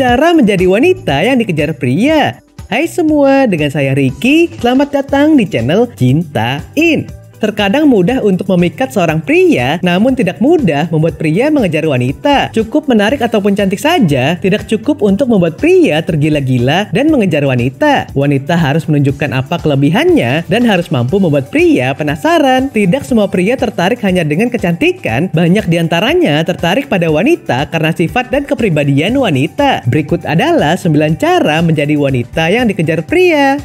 Cara menjadi wanita yang dikejar pria. Hai semua, dengan saya Ricky. Selamat datang di channel Cinta In. Terkadang mudah untuk memikat seorang pria, namun tidak mudah membuat pria mengejar wanita. Cukup menarik ataupun cantik saja, tidak cukup untuk membuat pria tergila-gila dan mengejar wanita. Wanita harus menunjukkan apa kelebihannya dan harus mampu membuat pria penasaran. Tidak semua pria tertarik hanya dengan kecantikan, banyak diantaranya tertarik pada wanita karena sifat dan kepribadian wanita. Berikut adalah 9 cara menjadi wanita yang dikejar pria.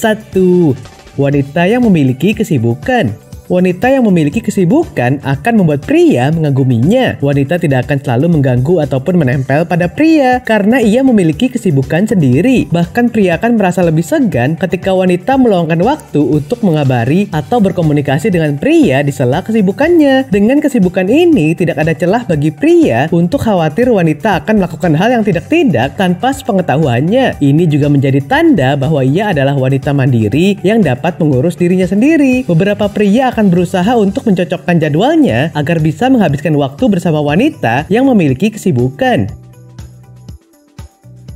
Satu, wanita yang memiliki kesibukan. Wanita yang memiliki kesibukan akan membuat pria mengaguminya. Wanita tidak akan selalu mengganggu ataupun menempel pada pria karena ia memiliki kesibukan sendiri. Bahkan pria akan merasa lebih segan ketika wanita meluangkan waktu untuk mengabari atau berkomunikasi dengan pria di sela kesibukannya. Dengan kesibukan ini, tidak ada celah bagi pria untuk khawatir wanita akan melakukan hal yang tidak-tidak tanpa sepengetahuannya. Ini juga menjadi tanda bahwa ia adalah wanita mandiri yang dapat mengurus dirinya sendiri. Beberapa pria akan berusaha untuk mencocokkan jadwalnya agar bisa menghabiskan waktu bersama wanita yang memiliki kesibukan.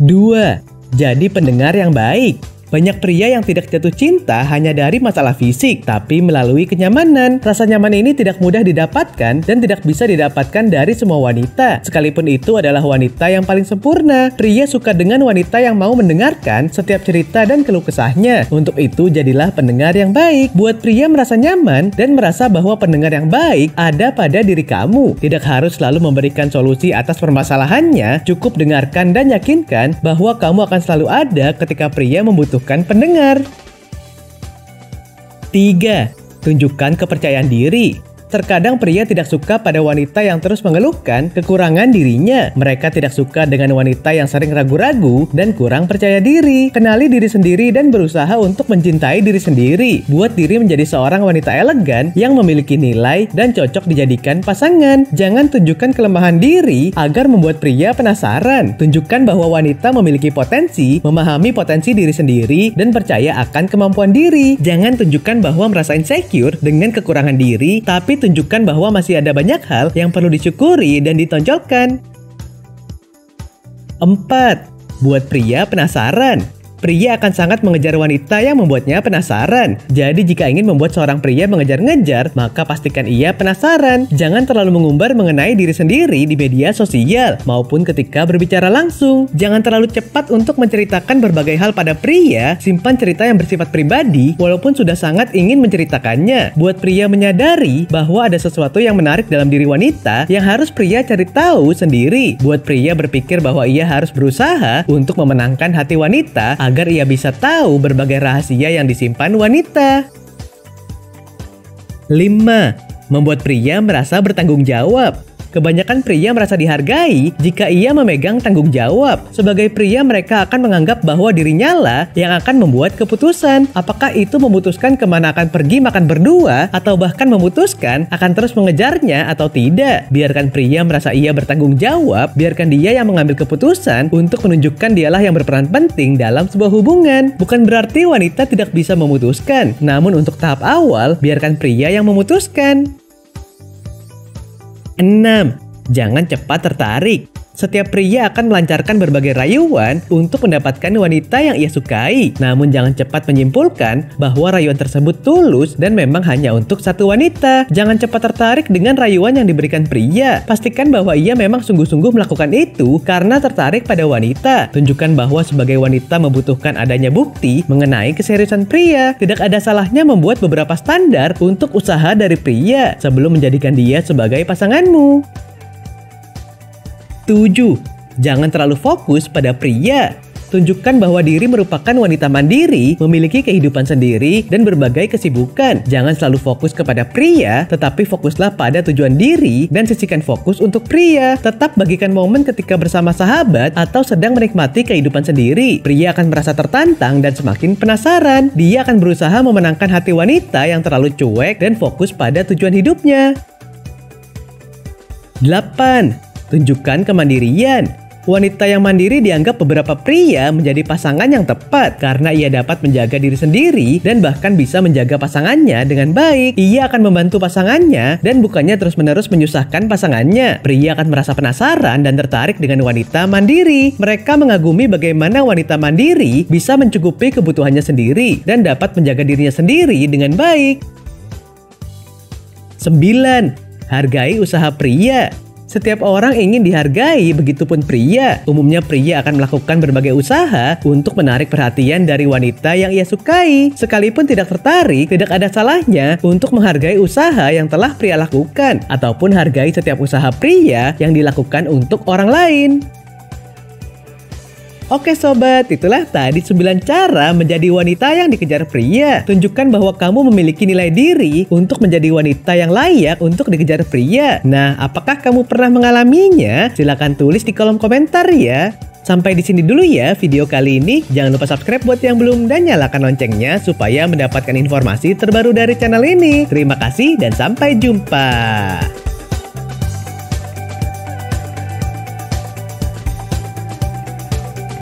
2. Jadi pendengar yang baik. Banyak pria yang tidak jatuh cinta hanya dari masalah fisik, tapi melalui kenyamanan. Rasa nyaman ini tidak mudah didapatkan dan tidak bisa didapatkan dari semua wanita. Sekalipun itu adalah wanita yang paling sempurna, pria suka dengan wanita yang mau mendengarkan setiap cerita dan keluh kesahnya. Untuk itu, jadilah pendengar yang baik. Buat pria merasa nyaman dan merasa bahwa pendengar yang baik ada pada diri kamu. Tidak harus selalu memberikan solusi atas permasalahannya, cukup dengarkan dan yakinkan bahwa kamu akan selalu ada ketika pria membutuhkan pendengar. 3. Tunjukkan kepercayaan diri. Terkadang pria tidak suka pada wanita yang terus mengeluhkan kekurangan dirinya. Mereka tidak suka dengan wanita yang sering ragu-ragu dan kurang percaya diri. Kenali diri sendiri dan berusaha untuk mencintai diri sendiri. Buat diri menjadi seorang wanita elegan yang memiliki nilai dan cocok dijadikan pasangan. Jangan tunjukkan kelemahan diri agar membuat pria penasaran. Tunjukkan bahwa wanita memiliki potensi, memahami potensi diri sendiri, dan percaya akan kemampuan diri. Jangan tunjukkan bahwa merasa insecure dengan kekurangan diri, tapi tunjukkan bahwa masih ada banyak hal yang perlu disyukuri dan ditonjolkan. 4. Buat pria penasaran. Pria akan sangat mengejar wanita yang membuatnya penasaran. Jadi jika ingin membuat seorang pria mengejar-ngejar, maka pastikan ia penasaran. Jangan terlalu mengumbar mengenai diri sendiri di media sosial maupun ketika berbicara langsung. Jangan terlalu cepat untuk menceritakan berbagai hal pada pria. Simpan cerita yang bersifat pribadi walaupun sudah sangat ingin menceritakannya. Buat pria menyadari bahwa ada sesuatu yang menarik dalam diri wanita yang harus pria cari tahu sendiri. Buat pria berpikir bahwa ia harus berusaha untuk memenangkan hati wanita agar ia bisa tahu berbagai rahasia yang disimpan wanita. 5. Membuat pria merasa bertanggung jawab. Kebanyakan pria merasa dihargai jika ia memegang tanggung jawab. Sebagai pria, mereka akan menganggap bahwa dirinya lah yang akan membuat keputusan. Apakah itu memutuskan kemana akan pergi makan berdua, atau bahkan memutuskan akan terus mengejarnya atau tidak. Biarkan pria merasa ia bertanggung jawab, biarkan dia yang mengambil keputusan untuk menunjukkan dialah yang berperan penting dalam sebuah hubungan. Bukan berarti wanita tidak bisa memutuskan, namun untuk tahap awal, biarkan pria yang memutuskan. 6. Jangan cepat tertarik. Setiap pria akan melancarkan berbagai rayuan untuk mendapatkan wanita yang ia sukai. Namun jangan cepat menyimpulkan bahwa rayuan tersebut tulus dan memang hanya untuk satu wanita. Jangan cepat tertarik dengan rayuan yang diberikan pria. Pastikan bahwa ia memang sungguh-sungguh melakukan itu karena tertarik pada wanita. Tunjukkan bahwa sebagai wanita membutuhkan adanya bukti mengenai keseriusan pria. Tidak ada salahnya membuat beberapa standar untuk usaha dari pria sebelum menjadikan dia sebagai pasanganmu. 7. Jangan terlalu fokus pada pria. Tunjukkan bahwa diri merupakan wanita mandiri, memiliki kehidupan sendiri, dan berbagai kesibukan. Jangan selalu fokus kepada pria, tetapi fokuslah pada tujuan diri dan sisihkan fokus untuk pria. Tetap bagikan momen ketika bersama sahabat atau sedang menikmati kehidupan sendiri. Pria akan merasa tertantang dan semakin penasaran. Dia akan berusaha memenangkan hati wanita yang terlalu cuek dan fokus pada tujuan hidupnya. 8. Tunjukkan kemandirian. Wanita yang mandiri dianggap beberapa pria menjadi pasangan yang tepat karena ia dapat menjaga diri sendiri dan bahkan bisa menjaga pasangannya dengan baik. Ia akan membantu pasangannya dan bukannya terus-menerus menyusahkan pasangannya. Pria akan merasa penasaran dan tertarik dengan wanita mandiri. Mereka mengagumi bagaimana wanita mandiri bisa mencukupi kebutuhannya sendiri dan dapat menjaga dirinya sendiri dengan baik. 9. Hargai usaha pria. Setiap orang ingin dihargai, begitupun pria. Umumnya pria akan melakukan berbagai usaha untuk menarik perhatian dari wanita yang ia sukai. Sekalipun tidak tertarik, tidak ada salahnya untuk menghargai usaha yang telah pria lakukan, ataupun hargai setiap usaha pria yang dilakukan untuk orang lain. Oke sobat, itulah tadi 9 cara menjadi wanita yang dikejar pria. Tunjukkan bahwa kamu memiliki nilai diri untuk menjadi wanita yang layak untuk dikejar pria. Nah, apakah kamu pernah mengalaminya? Silahkan tulis di kolom komentar ya. Sampai di sini dulu ya video kali ini. Jangan lupa subscribe buat yang belum dan nyalakan loncengnya supaya mendapatkan informasi terbaru dari channel ini. Terima kasih dan sampai jumpa.